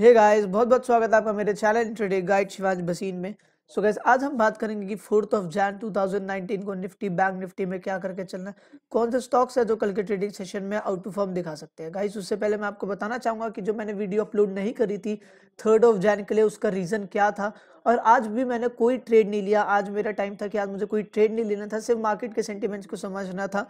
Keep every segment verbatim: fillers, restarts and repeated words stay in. Hey guys, बहुत बहुत स्वागत है आपका मेरे चैनल इंट्राडे गाइड शिवांश बसीन में। सो गाइस, आज हम बात करेंगे कि फोर्थ ऑफ जैन दो हज़ार उन्नीस को निफ्टी बैंक निफ्टी में क्या करके चलना है, कौन से स्टॉक्स है जो कल के ट्रेडिंग सेशन में आउट परफॉर्म दिखा सकते हैं। गाइस, उससे पहले मैं आपको बताना चाहूँगा कि जो मैंने वीडियो अपलोड नहीं करी थी थर्ड ऑफ जैन के लिए, उसका रीज़न क्या था। और आज भी मैंने कोई ट्रेड नहीं लिया, आज मेरा टाइम था कि आज मुझे कोई ट्रेड नहीं लेना था, सिर्फ मार्केट के सेंटिमेंट्स को समझना था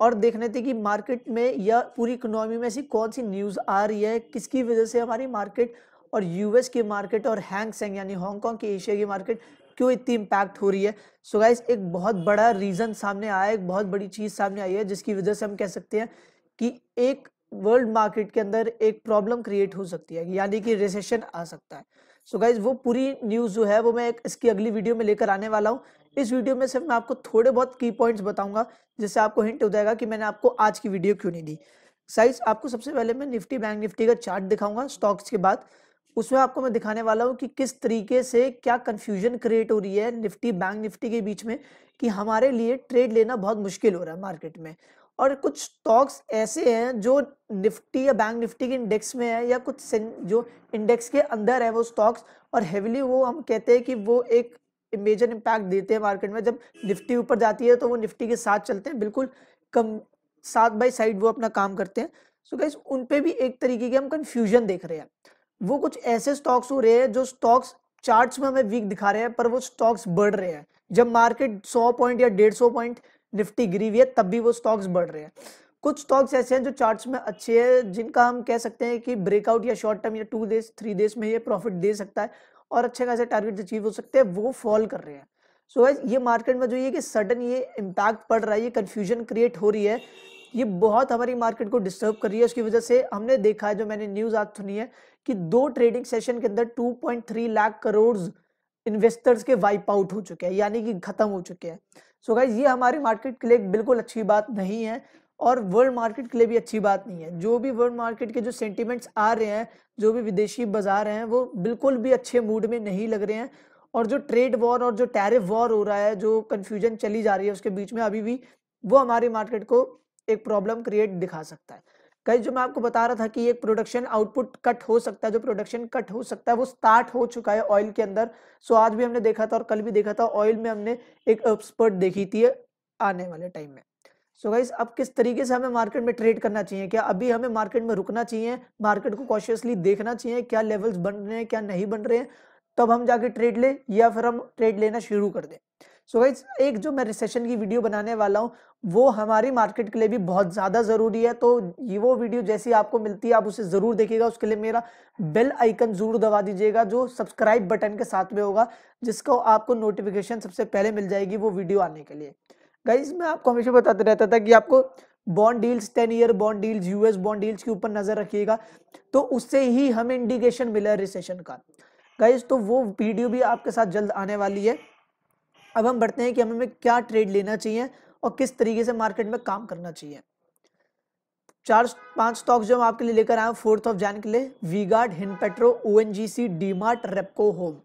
और देखने थे कि मार्केट में या पूरी इकोनॉमी में ऐसी कौन सी न्यूज़ आ रही है किसकी वजह से हमारी मार्केट और यूएस की मार्केट और हैंग सेंग यानी हांगकांग की एशिया की मार्केट क्यों इतनी इम्पैक्ट हो रही है। सो so गाइस, एक बहुत बड़ा रीज़न सामने आया, एक बहुत बड़ी चीज़ सामने आई है जिसकी वजह से हम कह सकते हैं कि एक वर्ल्ड मार्केट के अंदर एक प्रॉब्लम क्रिएट हो सकती है, यानी कि रिसेशन आ सकता है। सो so गाइस, वो पूरी न्यूज़ जो है वो मैं एक इसकी अगली वीडियो में लेकर आने वाला हूँ। इस वीडियो में सिर्फ मैं आपको थोड़े बहुत की पॉइंट्स बताऊंगा जिससे आपको हिंट हो जाएगा कि मैंने आपको आज की वीडियो क्यों नहीं दी। साइज आपको सबसे पहले मैं निफ्टी बैंक निफ्टी का चार्ट दिखाऊंगा स्टॉक्स के बाद, उसमें आपको मैं दिखाने वाला हूं कि किस तरीके से क्या कन्फ्यूजन क्रिएट हो रही है निफ्टी बैंक निफ्टी के बीच में कि हमारे लिए ट्रेड लेना बहुत मुश्किल हो रहा है मार्केट में। और कुछ स्टॉक्स ऐसे हैं जो निफ्टी या बैंक निफ्टी के इंडेक्स में है या कुछ जो इंडेक्स के अंदर है वो स्टॉक्स, और हेविली वो हम कहते हैं कि वो एक मेजर इम्पैक्ट देते हैं मार्केट में। जब निफ्टी ऊपर जाती है तो वो निफ्टी के साथ चलते हैं, बिल्कुल कम साथ बाई साइड वो अपना काम करते हैं। सो गाइस, उन पे भी एक तरीके के हम कंफ्यूजन देख रहे हैं। वो कुछ ऐसे स्टॉक्स हो रहे हैं जो स्टॉक्स चार्ट्स में हमें वीक दिखा रहे हैं पर वो स्टॉक्स बढ़ रहे हैं। जब मार्केट सौ पॉइंट या डेढ़ सौ पॉइंट निफ्टी गिरी हुई है तब भी वो स्टॉक्स बढ़ रहे हैं। कुछ स्टॉक्स ऐसे हैं जो चार्ट्स में अच्छे हैं, जिनका हम कह सकते हैं कि ब्रेकआउट या शॉर्ट टर्म या टू डेज थ्री डेज में ये प्रॉफिट दे सकता है और अच्छे खासे टारगेट अचीव हो सकते हैं, वो फॉल कर रहे हैं। सो so, गाइस, ये मार्केट में जो ये कि सडन ये इम्पैक्ट पड़ रहा है, ये कन्फ्यूजन क्रिएट हो रही है, ये बहुत हमारी मार्केट को डिस्टर्ब कर रही है। उसकी वजह से हमने देखा है, जो मैंने न्यूज़ आज सुनी है कि दो ट्रेडिंग सेशन के अंदर दो पॉइंट तीन लाख करोड़ इन्वेस्टर्स के वाइप आउट हो चुके हैं, यानी कि खत्म हो चुके हैं। सो so, गाइस, ये हमारी मार्केट के लिए बिल्कुल अच्छी बात नहीं है और वर्ल्ड मार्केट के लिए भी अच्छी बात नहीं है। जो भी वर्ल्ड मार्केट के जो सेंटिमेंट्स आ रहे हैं, जो भी विदेशी बाजार हैं, वो बिल्कुल भी अच्छे मूड में नहीं लग रहे हैं। और जो ट्रेड वॉर और जो टैरिफ वॉर हो रहा है, जो कन्फ्यूजन चली जा रही है उसके बीच में, अभी भी वो हमारी मार्केट को एक प्रॉब्लम क्रिएट दिखा सकता है। कई जो मैं आपको बता रहा था कि एक प्रोडक्शन आउटपुट कट हो सकता है, जो प्रोडक्शन कट हो सकता है वो स्टार्ट हो चुका है ऑयल के अंदर। सो आज भी हमने देखा था और कल भी देखा था, ऑयल में हमने एक अपस्पर्ट देखी थी आने वाले टाइम में। सो गाइस, अब किस तरीके से हमें मार्केट में ट्रेड करना चाहिए, क्या अभी हमें मार्केट में रुकना चाहिए, मार्केट को कॉशियसली देखना चाहिए क्या लेवल्स बन रहे हैं क्या नहीं बन रहे हैं, तब हम जाके ट्रेड ले या फिर हम ट्रेड लेना शुरू कर दें। सो गाइस, एक जो मैं रिसेशन की वीडियो बनाने वाला हूँ वो हमारी मार्केट के लिए भी बहुत ज़्यादा ज़रूरी है, तो ये वो वीडियो जैसी आपको मिलती है आप उसे ज़रूर देखिएगा। उसके लिए मेरा बेल आइकन ज़रूर दबा दीजिएगा जो सब्सक्राइब बटन के साथ में होगा, जिसको आपको नोटिफिकेशन सबसे पहले मिल जाएगी वो वीडियो आने के लिए। गाइज, मैं आपको हमेशा बताते रहता था कि आपको bond deals, ten year bond deals, US bond deals के ऊपर नज़र रखिएगा, तो उससे ही हमें इंडिकेशन मिला है रिसेशन का। गाइज, तो वो वीडियो भी आपके साथ जल्द आने वाली है। अब हम बढ़ते हैं कि हमें क्या ट्रेड लेना चाहिए और किस तरीके से मार्केट में काम करना चाहिए। चार पांच स्टॉक्स जो हम आपके लिए लेकर आए फोर्थ ऑफ जैन के लिए, V-Guard, Hind petro, ONGC, D mart, Repco home.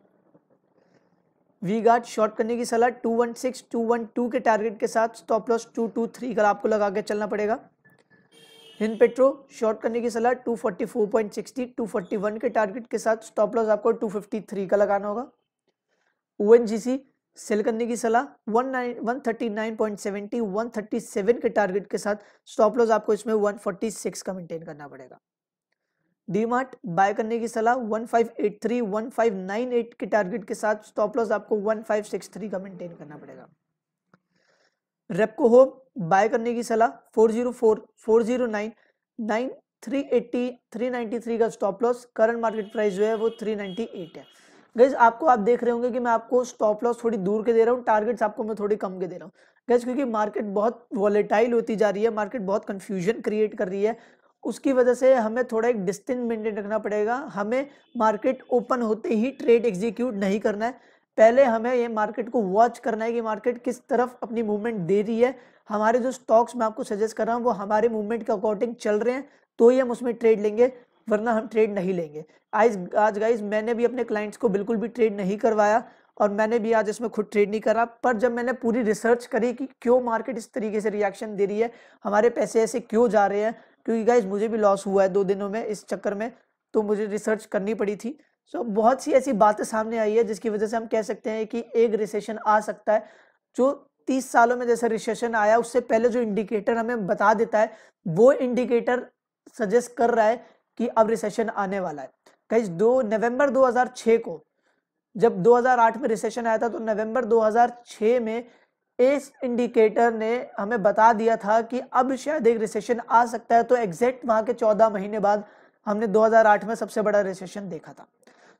V-Guard short करने की सलाह दो सौ सोलह, दो सौ बारह के टारगेट के साथ, स्टॉप लॉस दो सौ तेईस का आपको लगा के चलना पड़ेगा। हिंड पेट्रो शॉर्ट करने की सलाह दो सौ चौवालीस पॉइंट साठ, दो सौ इकतालीस के टारगेट के साथ, स्टॉप लॉस आपको दो सौ तिरेपन का लगाना होगा। ओएनजीसी सेल करने की सलाह एक सौ उन्नीस, एक सौ उनतालीस पॉइंट सत्तर, एक सौ सैंतीस के टारगेट के साथ, स्टॉप लॉस आपको इसमें एक सौ छियालीस का मेंटेन करना पड़ेगा। डी मार्ट बाय करने की सलाह पंद्रह तिरासी, पंद्रह अट्ठानवे के टारगेट के साथ, स्टॉप लॉस आपको पंद्रह तिरेसठ का मेंटेन करना पड़ेगा। रेप्को होम बाय करने की सलाह चार सौ चार, चार सौ नौ, तिरानवे अस्सी, तीन सौ तिरानवे का stop loss, current market price जो है वो तीन सौ अट्ठानवे है। गाइस, आपको आप देख रहे होंगे कि मैं आपको स्टॉप लॉस थोड़ी दूर के दे रहा हूँ, टारगेट्स आपको मैं थोड़ी कम के दे रहा हूँ गाइस, क्योंकि मार्केट बहुत वॉलेटाइल होती जा रही है, मार्केट बहुत कन्फ्यूजन क्रिएट कर रही है, उसकी वजह से हमें थोड़ा एक डिस्टेंस मेंटेन रखना पड़ेगा। हमें मार्केट ओपन होते ही ट्रेड एग्जीक्यूट नहीं करना है, पहले हमें ये मार्केट को वॉच करना है कि मार्केट किस तरफ अपनी मूवमेंट दे रही है। हमारे जो स्टॉक्स मैं आपको सजेस्ट कर रहा हूँ वो हमारे मूवमेंट के अकॉर्डिंग चल रहे हैं, तो ही हम उसमें ट्रेड लेंगे, वरना हम ट्रेड नहीं लेंगे। आज आज गाइज मैंने भी अपने क्लाइंट्स को बिल्कुल भी ट्रेड नहीं करवाया और मैंने भी आज इसमें खुद ट्रेड नहीं करा, पर जब मैंने पूरी रिसर्च करी कि क्यों मार्केट इस तरीके से रिएक्शन दे रही है, हमारे पैसे ऐसे क्यों जा रहे हैं, क्योंकि गाइज मुझे भी लॉस हुआ है दो दिनों में इस चक्कर में, तो मुझे रिसर्च करनी पड़ी थी। सो so, बहुत सी ऐसी बातें सामने आई है जिसकी वजह से हम कह सकते हैं कि एक रिसेशन आ सकता है। जो तीस सालों में जैसे रिसेशन आया, उससे पहले जो इंडिकेटर हमें बता देता है वो इंडिकेटर सजेस्ट कर रहा है कि अब रिसेशन आने वाला है। गाइस दो नवंबर दो हज़ार छह को जब दो हज़ार आठ में रिसेशन आया था, तो नवंबर दो हज़ार छह में इस इंडिकेटर ने हमें बता दिया था कि अब शायद एक रिसेशन आ सकता है। तो एग्जैक्ट वहाँ के चौदह महीने बाद हमने दो हज़ार आठ में सबसे बड़ा रिसेशन देखा था।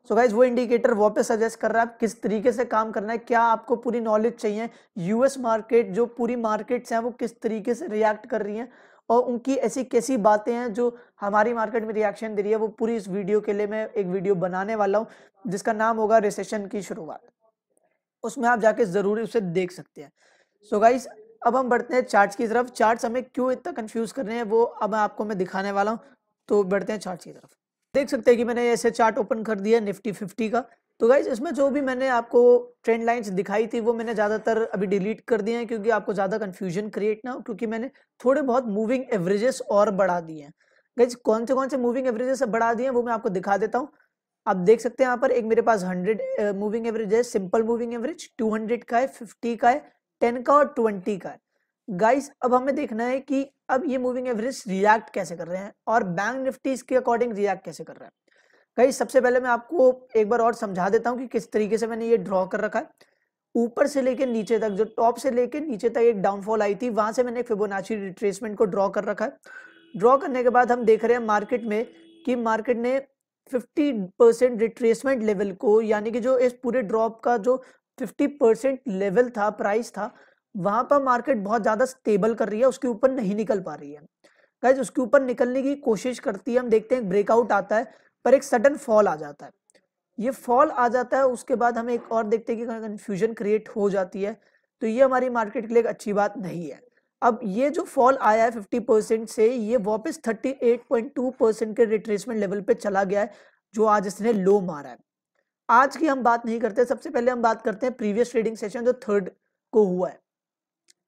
सो गाइज वो इंडिकेटर वापस सजेस्ट कर रहा है। किस तरीके से काम करना है, क्या आपको पूरी नॉलेज चाहिए, यूएस मार्केट जो पूरी मार्केट्स हैं वो किस तरीके से रिएक्ट कर रही हैं और उनकी ऐसी कैसी बातें हैं जो हमारी मार्केट में रिएक्शन दे रही है, वो पूरी इस वीडियो के लिए मैं एक वीडियो बनाने वाला हूँ जिसका नाम होगा रिसेशन की शुरुआत। उसमें आप जाके ज़रूर उसे देख सकते हैं। सो गाइज अब हम बढ़ते हैं चार्ट्स की तरफ। चार्ट्स हमें क्यों इतना कन्फ्यूज़ कर रहे हैं वो अब आपको मैं दिखाने वाला हूँ। तो बढ़ते हैं चार्ट्स की तरफ। देख सकते हैं कि मैंने ऐसे चार्ट ओपन कर दिया निफ्टी फिफ्टी का। तो गाइज इसमें जो भी मैंने आपको ट्रेंड लाइंस दिखाई थी वो मैंने ज़्यादातर अभी डिलीट कर दिए हैं क्योंकि आपको ज़्यादा कन्फ्यूजन क्रिएट ना हो, क्योंकि मैंने थोड़े बहुत मूविंग एवरेजेस और बढ़ा दिए हैं। गाइज कौन से कौन से मूविंग एवरेजेस बढ़ा दिए हैं वो मैं आपको दिखा देता हूँ। आप देख सकते हैं यहाँ पर एक मेरे पास हंड्रेड मूविंग एवरेज है, simple moving average two hundred का है, फिफ्टी का है, टेन का और ट्वेंटी का है। गाइज अब हमें देखना है कि अब ये मूविंग एवरेज रिएक्ट कैसे कर रहे हैं और बैंक निफ्टी इसके अकॉर्डिंग रिएक्ट कैसे कर रहा है। गाइज सबसे पहले मैं आपको एक बार और समझा देता हूँ कि किस तरीके से मैंने ये ड्रॉ कर रखा है। ऊपर से लेकर नीचे तक, जो टॉप से लेकर नीचे तक एक डाउनफॉल आई थी, वहाँ से मैंने फिबोनाची रिट्रेसमेंट को ड्रॉ कर रखा है। ड्रॉ करने के बाद हम देख रहे हैं मार्केट में कि मार्केट ने फिफ्टी परसेंट रिट्रेसमेंट लेवल को, यानी कि जो इस पूरे ड्रॉप का जो फिफ्टी परसेंट लेवल था, प्राइस था, वहां पर मार्केट बहुत ज्यादा स्टेबल कर रही है, उसके ऊपर नहीं निकल पा रही है। गाइस उसके ऊपर निकलने की कोशिश करती है, हम देखते हैं ब्रेकआउट आता है पर एक सडन फॉल आ जाता है। ये फॉल आ जाता है, उसके बाद हमें एक और देखते हैं कि कन्फ्यूजन क्रिएट हो जाती है। तो ये हमारी मार्केट के लिए अच्छी बात नहीं है। अब ये जो फॉल आया है फिफ्टी परसेंट से, ये वापस thirty eight point two percent के रिट्रेसमेंट लेवल पे चला गया है जो आज इसने लो मारा है। आज की हम बात नहीं करते, सबसे पहले हम बात करते हैं प्रीवियस ट्रेडिंग सेशन जो थर्ड को हुआ है।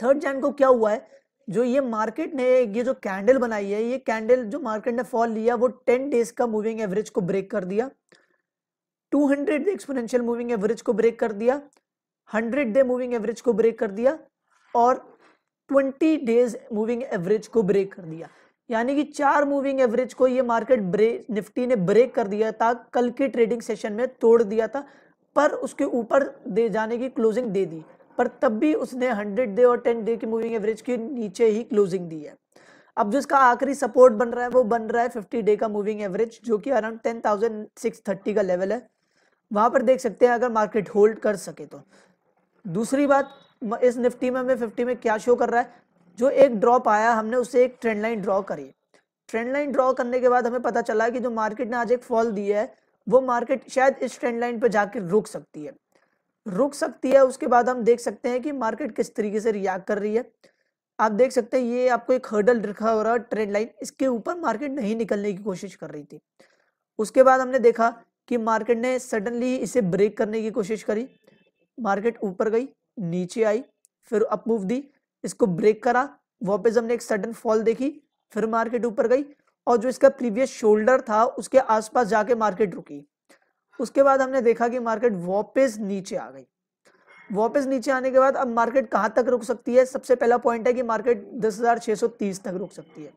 थर्ड जैन को क्या हुआ है, जो ये मार्केट ने ये जो कैंडल बनाई है, ये कैंडल जो मार्केट ने फॉल लिया वो टेन डेज का मूविंग एवरेज को ब्रेक कर दिया, two hundred exponential moving average को ब्रेक कर दिया, हंड्रेड डे मूविंग एवरेज को ब्रेक कर दिया और ट्वेंटी डेज मूविंग एवरेज को ब्रेक कर दिया। यानी कि चार मूविंग एवरेज को ये मार्केट ब्रेक निफ्टी ने ब्रेक कर दिया था, कल के ट्रेडिंग सेशन में तोड़ दिया था पर उसके ऊपर दे जाने की क्लोजिंग दे दी, पर तब भी उसने हंड्रेड डे और टेन डे की मूविंग एवरेज के नीचे ही क्लोजिंग दी है। अब जो इसका आखिरी सपोर्ट बन रहा है वो बन रहा है फिफ्टी डे का मूविंग एवरेज जो कि around ten thousand six thirty का लेवल है। वहाँ पर देख सकते हैं अगर मार्केट होल्ड कर सके तो। दूसरी बात, इस निफ्टी में हमें फिफ्टी में क्या शो कर रहा है, जो एक ड्रॉप आया हमने उससे एक ट्रेंड लाइन ड्रॉ करी। ट्रेंड लाइन ड्रॉ करने के बाद हमें पता चला कि जो मार्केट ने आज एक फॉल दिया है वो मार्केट शायद इस ट्रेंड लाइन पर जाकर रुक सकती है रुक सकती है उसके बाद हम देख सकते हैं कि मार्केट किस तरीके से रिएक्ट कर रही है। आप देख सकते हैं ये आपको एक हर्डल रखा हो रहा है ट्रेंड लाइन, इसके ऊपर मार्केट नहीं निकलने की कोशिश कर रही थी। उसके बाद हमने देखा कि मार्केट ने सडनली इसे ब्रेक करने की कोशिश करी, मार्केट ऊपर गई, नीचे आई, फिर अपमूव दी, इसको ब्रेक करा, वापस हमने एक सडन फॉल देखी, फिर मार्केट ऊपर गई और जो इसका प्रीवियस शोल्डर था उसके आसपास जाके मार्केट रुकी। उसके बाद हमने देखा कि मार्केट वापस नीचे आ गई। वापस नीचे आने के बाद अब मार्केट कहाँ तक रुक सकती है, सबसे पहला पॉइंट है कि मार्केट दस हज़ार छह सौ तीस तक रुक सकती है।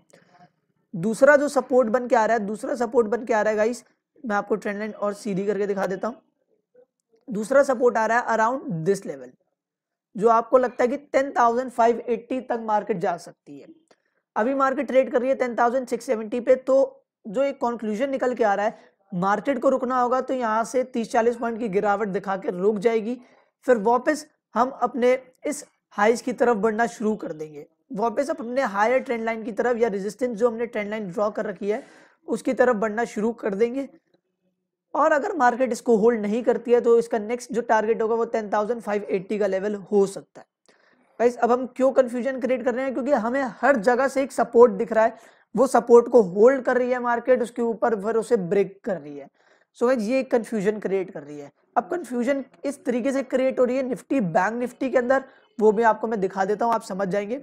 दूसरा जो सपोर्ट बन के आ रहा है दूसरा सपोर्ट बन के आ रहा है गाइस, मैं आपको ट्रेंड लाइन और सीधी करके दिखा देता हूँ। दूसरा सपोर्ट आ रहा है अराउंड दिस लेवल, जो आपको लगता है कि टेन थाउजेंड फाइव एट्टी तक मार्केट जा सकती है। अभी मार्केट ट्रेड कर रही है टेन थाउजेंड सिक्स सेवेंटी पे, तो जो एक कंक्लूजन निकल के आ रहा है मार्केट को रुकना होगा तो यहाँ से तीस चालीस पॉइंट की गिरावट दिखा के रुक जाएगी, फिर वापस हम अपने इस हाईज की तरफ बढ़ना शुरू कर देंगे, वापस हम अपने हायर ट्रेंड लाइन की तरफ या रेजिस्टेंस जो हमने ट्रेंड लाइन ड्रॉ कर रखी है उसकी तरफ बढ़ना शुरू कर देंगे। और अगर मार्केट इसको होल्ड नहीं करती है तो इसका नेक्स्ट जो टारगेट होगा वो टेन थाउजेंड फाइव एट्टी का लेवल हो सकता है। गाइस अब हम क्यों कन्फ्यूजन क्रिएट कर रहे हैं, क्योंकि हमें हर जगह से एक सपोर्ट दिख रहा है, वो सपोर्ट को होल्ड कर रही है मार्केट, उसके ऊपर फिर उसे ब्रेक कर रही है। सो so, ये कन्फ्यूजन क्रिएट कर रही है। अब कन्फ्यूजन इस तरीके से क्रिएट हो रही है निफ्टी बैंक निफ्टी के अंदर, वो भी आपको मैं दिखा देता हूँ, आप समझ जाएंगे।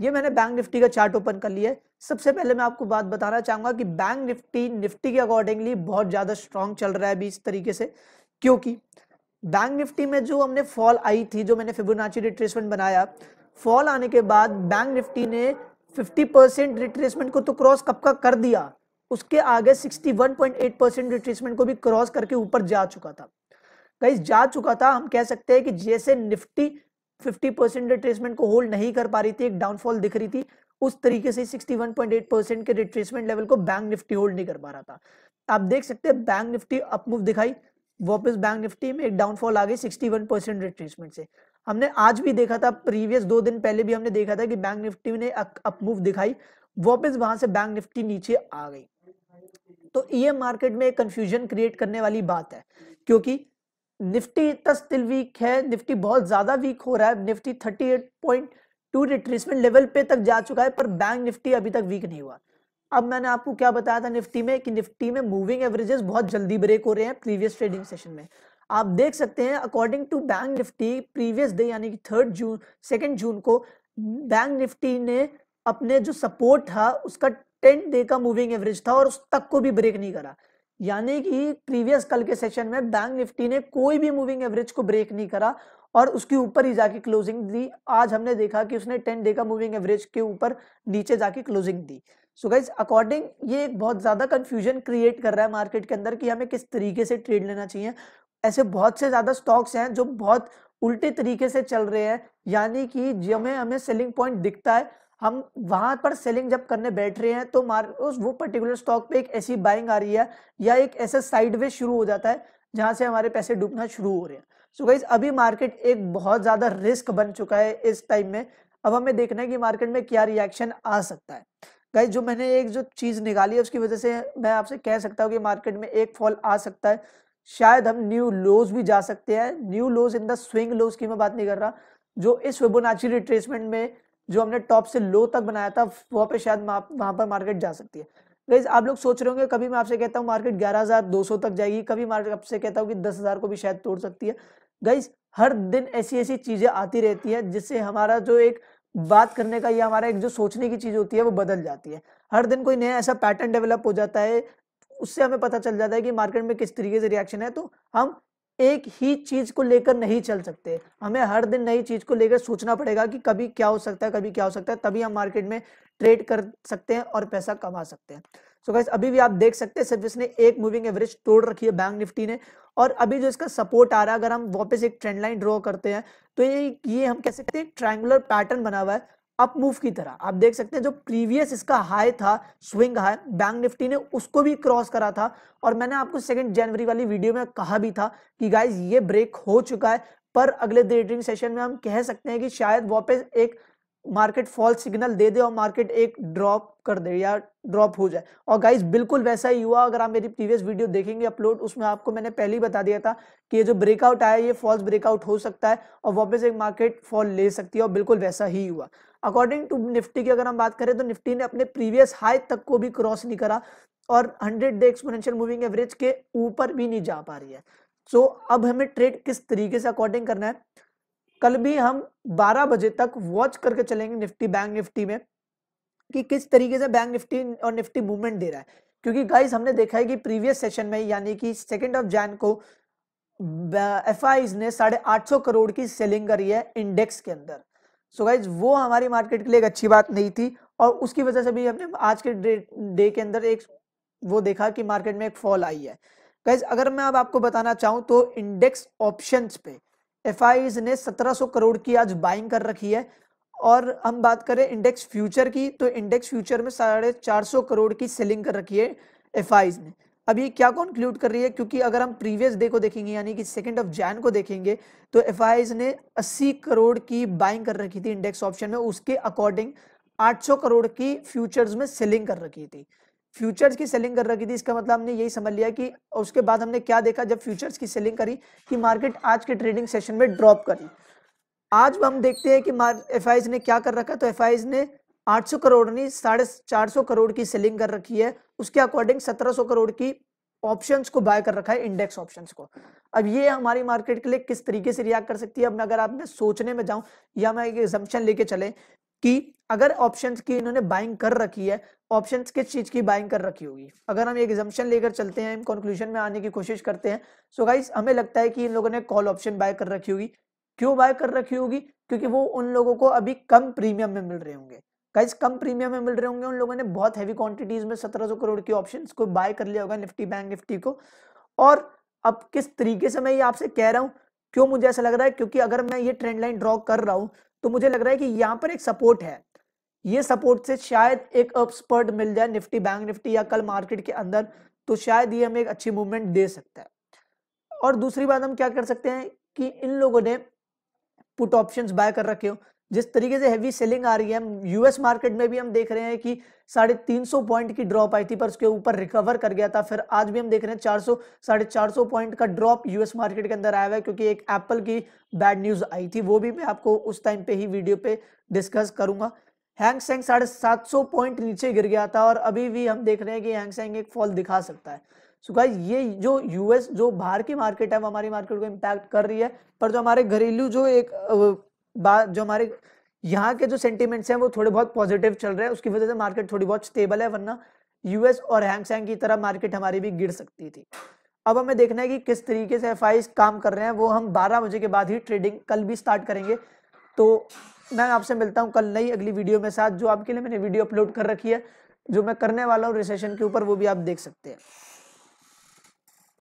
ये मैंने बैंक निफ्टी का चार्ट ओपन कर लिया है। सबसे पहले मैं आपको बात बताना चाहूंगा कि बैंक निफ्टी निफ्टी के अकॉर्डिंगली बहुत ज्यादा स्ट्रांग चल रहा है अभी इस तरीके से, क्योंकि बैंक निफ्टी में जो हमने फॉल आई थी, जो मैंने फिबोनाची रिट्रेसमेंट बनाया, फॉल आने के बाद बैंक निफ्टी ने फिफ्टी परसेंट रिट्रेसमेंट को तो क्रॉस कब का कर दिया, उसके आगे sixty one point eight percent retracement को भी क्रॉस करके ऊपर जा चुका था। गाइस जा चुका था, हम कह सकते हैं कि जैसे निफ्टी फिफ्टी परसेंट रिट्रेसमेंट को होल्ड नहीं कर पा रही थी, एक डाउनफॉल दिख रही थी, उस तरीके से sixty one point eight percent के रिट्रेसमेंट लेवल को बैंक निफ्टी होल्ड नहीं कर पा रहा था। आप देख सकते हैं बैंक निफ्टी अपमूव दिखाई, वापस बैंक निफ्टी में एक डाउनफॉल आ गई सिक्सटी वन परसेंट रिट्रेसमेंट से। हमने आज भी देखा था, प्रीवियस दो दिन पहले भी हमने देखा था कि बैंक निफ्टी ने अपमूव दिखाई, वापस वहां से बैंक निफ्टी नीचे आ गई। तो ये मार्केट में कंफ्यूजन क्रिएट करने वाली बात है, क्योंकि निफ्टी इतना स्टिल वीक है, निफ्टी बहुत ज्यादा वीक हो रहा है, Nifty thirty eight point two retracement level पे तक जा चुका है, पर बैंक निफ्टी अभी तक वीक नहीं हुआ। अब मैंने आपको क्या बताया था निफ्टी में कि निफ्टी में मूविंग एवरेजेस बहुत जल्दी ब्रेक हो रहे हैं प्रीवियस ट्रेडिंग सेशन में। आप देख सकते हैं according to bank Nifty previous day यानी कि थर्ड जून सेकेंड जून को बैंक निफ्टी ने अपने जो सपोर्ट था उसका टेन डे का मूविंग एवरेज था और उस तक को भी ब्रेक नहीं करा, यानी कि प्रीवियस कल के सेशन में बैंक निफ्टी ने कोई भी मूविंग एवरेज को ब्रेक नहीं करा और उसके ऊपर ही जाके क्लोजिंग दी। आज हमने देखा कि उसने टेन डे का मूविंग एवरेज के ऊपर नीचे जाके क्लोजिंग दी। सो गाइस अकॉर्डिंग ये एक बहुत ज्यादा कंफ्यूजन क्रिएट कर रहा है मार्केट के अंदर कि हमें किस तरीके से ट्रेड लेना चाहिए। ऐसे बहुत से ज्यादा स्टॉक्स हैं जो बहुत उल्टे तरीके से चल रहे हैं, यानी कि जमें हमें सेलिंग पॉइंट दिखता है, हम वहां पर सेलिंग जब करने बैठ रहे हैं तो मार उस वो पर्टिकुलर स्टॉक पे एक ऐसी बाइंग आ रही है या एक ऐसा साइडवे शुरू हो जाता है जहां से हमारे पैसे डूबना शुरू हो रहे हैं। सो गाइस अभी मार्केट एक बहुत ज्यादा रिस्क बन चुका है इस टाइम में। अब हमें देखना है कि मार्केट में क्या रिएक्शन आ सकता है। गाइस जो मैंने एक जो चीज निकाली है उसकी वजह से मैं आपसे कह सकता हूँ कि मार्केट में एक फॉल आ सकता है, शायद हम न्यू लोज भी जा सकते हैं। New laws in the swing laws की मैं बात नहीं कर रहा, जो इस फिबोनाची रिट्रेसमेंट में जो हमने टॉप से लो तक बनाया था वहाँ पे शायद वहाँ पर मार्केट जा सकती है। गाइस आप लोग सोच रहे होंगे कभी मैं आपसे कहता हूँ मार्केट ग्यारह हज़ार दो सौ तक जाएगी, कभी मार्केट आपसे कहता हूँ कि दस हज़ार को भी शायद तोड़ सकती है। गाइस हर दिन ऐसी ऐसी चीजें आती रहती है जिससे हमारा जो एक बात करने का या हमारा एक जो सोचने की चीज होती है वो बदल जाती है। हर दिन कोई नया ऐसा पैटर्न डेवलप हो जाता है, उससे हमें पता चल जाता है कि मार्केट में किस तरीके से रिएक्शन है। तो हम एक ही चीज को लेकर नहीं चल सकते, हमें हर दिन नई चीज को लेकर सोचना पड़ेगा कि कभी क्या हो सकता है, कभी क्या हो सकता है, तभी हम मार्केट में ट्रेड कर सकते हैं और पैसा कमा सकते हैं। सो गाइस अभी भी आप देख सकते हैं सिर्फ इसने एक मूविंग एवरेज तोड़ रखी है बैंक निफ्टी ने, और अभी जो इसका सपोर्ट आ रहा है, अगर हम वापस एक ट्रेंड लाइन ड्रॉ करते हैं तो ये ये हम कह सकते हैं ट्रायंगुलर पैटर्न बना हुआ है अप मूव की तरह। आप देख सकते हैं जो प्रीवियस इसका हाई था, स्विंग हाई, बैंक निफ्टी ने उसको भी क्रॉस करा था, और मैंने आपको सेकेंड जनवरी वाली वीडियो में कहा भी था कि गाइज ये ब्रेक हो चुका है, पर अगले डे ट्रेडिंग सेशन में हम कह सकते हैं कि शायद वापस एक मार्केट फॉल सिग्नल दे दे और मार्केट एक ड्रॉप कर दे या ड्रॉप हो जाए। और गाइज बिल्कुल वैसा ही हुआ। अगर आप मेरी प्रीवियस वीडियो देखेंगे अपलोड, उसमें आपको मैंने पहले ही बता दिया था कि ये जो ब्रेकआउट आया ये फॉल्स ब्रेकआउट हो सकता है और वापस एक मार्केट फॉल ले सकती है, और बिल्कुल वैसा ही हुआ। अकॉर्डिंग टू निफ्टी की अगर हम बात करें तो निफ्टी ने अपने प्रीवियस हाई तक को भी क्रॉस नहीं करा और hundred day exponential moving average के ऊपर भी नहीं जा पा रही है। सो so, अब हमें ट्रेड किस तरीके से अकॉर्डिंग करना है, कल भी हम बारह बजे तक वॉच करके चलेंगे निफ्टी बैंक निफ्टी में कि किस तरीके से बैंक निफ्टी और निफ्टी मूवमेंट दे रहा है। क्योंकि गाइस हमने देखा है कि प्रीवियस सेशन में यानी कि सेकेंड ऑफ जैन को एफआई ने साढ़े आठ सौ करोड़ की सेलिंग करी है इंडेक्स के अंदर। सो गाइज वो हमारी मार्केट के लिए एक अच्छी बात नहीं थी, और उसकी वजह से भी हमने आज के डे, डे के अंदर एक वो देखा कि मार्केट में एक फॉल आई है। गाइज अगर मैं अब आपको बताना चाहूँ तो इंडेक्स ऑप्शंस पे एफआई ने सत्रह सौ करोड़ की आज बाइंग कर रखी है, और हम बात करें इंडेक्स फ्यूचर की तो इंडेक्स फ्यूचर में साढ़े चार सौ करोड़ की सेलिंग कर रखी है एफआई ने। अब ये क्या कंक्लूड कर रही है, क्योंकि अगर हम प्रीवियस डे को देखेंगे यानी कि सेकेंड ऑफ जैन को देखेंगे तो एफआई ने अस्सी करोड़ की बाइंग कर रखी थी इंडेक्स ऑप्शन में, उसके अकॉर्डिंग आठ सौ करोड़ की फ्यूचर्स में सेलिंग कर रखी थी, फ्यूचर्स की सेलिंग कर रखी थी। इसका मतलब हमने यही समझ लिया कि उसके बाद हमने क्या देखा जब फ्यूचर्स की सेलिंग करी कि मार्केट आज के ट्रेडिंग सेशन में ड्रॉप करी। आज हम देखते हैं कि एफआई ने क्या कर रखा, तो एफआई ने आठ सौ करोड़ नहीं साढ़े चार सौ करोड़ की सेलिंग कर रखी है, उसके अकॉर्डिंग सत्रह सौ करोड़ की ऑप्शंस को बाय कर रखा है इंडेक्स ऑप्शंस को। अब ये हमारी मार्केट के लिए किस तरीके से रिएक्ट कर सकती है। अब अगर आप मैं सोचने में जाऊं या मैं एक एग्जम्पशन लेके चले कि अगर ऑप्शंस की इन्होंने बाइंग कर रखी है, ऑप्शंस किस चीज की बाइंग कर रखी होगी। अगर हम एक एग्जाम्पशन लेकर चलते हैं, कंक्लूजन में आने की कोशिश करते हैं, सो गाइस हमें लगता है कि इन लोगों ने कॉल ऑप्शन बाय कर रखी होगी। क्यों बाय कर रखी होगी? क्योंकि वो उन लोगों को अभी कम प्रीमियम में मिल रहे होंगे। गाइस कम प्रीमियम में मिल रहे होंगे, उन लोगों ने बहुत हैवी क्वांटिटीज में सत्रह सौ करोड़ के ऑप्शंस को बाय कर लिया होगा, निफ्टी बैंक निफ्टी को। और अब किस तरीके से मैं ये आपसे कह रहा हूँ, क्यों मुझे ऐसा लग रहा है, क्योंकि अगर मैं ये ट्रेंड लाइन ड्रॉ कर रहा हूँ तो मुझे लग रहा है कि यहाँ पर एक सपोर्ट है, ये सपोर्ट से शायद एक अपस्पर्ट मिल जाए निफ्टी बैंक निफ्टी या कल मार्केट के अंदर, तो शायद ये हमें एक अच्छी मूवमेंट दे सकता है। और दूसरी बात हम क्या कर सकते हैं कि इन लोगों ने पुट ऑप्शंस बाय कर रखे हो, जिस तरीके से हैवी सेलिंग आ रही है। यूएस मार्केट में भी हम देख रहे हैं कि साढ़े तीन सौ पॉइंट की ड्रॉप आई थी, पर उसके ऊपर रिकवर कर गया था। फिर आज भी हम देख रहे हैं चार सौ साढ़े चार सौ पॉइंट का ड्रॉप यूएस मार्केट के अंदर आया हुआ है, क्योंकि एक एप्पल की बैड न्यूज आई थी, वो भी मैं आपको उस टाइम पे ही वीडियो पे डिस्कस करूंगा। हैंग सेंग साढ़े सात सौ पॉइंट नीचे गिर गया था, और अभी भी हम देख रहे हैं कि हैंग सेंग एक फॉल दिखा सकता है। सो so गाइस ये जो यूएस जो बाहर की मार्केट है वो हमारी मार्केट को इम्पैक्ट कर रही है, पर जो हमारे घरेलू जो एक बात जो हमारे यहाँ के जो सेंटिमेंट्स हैं वो थोड़े बहुत पॉजिटिव चल रहे हैं, उसकी वजह से मार्केट थोड़ी बहुत स्टेबल है, वरना यूएस और हैंग सेंग की तरह मार्केट हमारी भी गिर सकती थी। अब हमें देखना है कि किस तरीके से एफ आई काम कर रहे हैं, वो हम बारह बजे के बाद ही ट्रेडिंग कल भी स्टार्ट करेंगे। तो मैं आपसे मिलता हूँ कल नई अगली वीडियो में साथ, जो आपके लिए मैंने वीडियो अपलोड कर रखी है, जो मैं करने वाला हूँ रिसेशन के ऊपर, वो भी आप देख सकते हैं।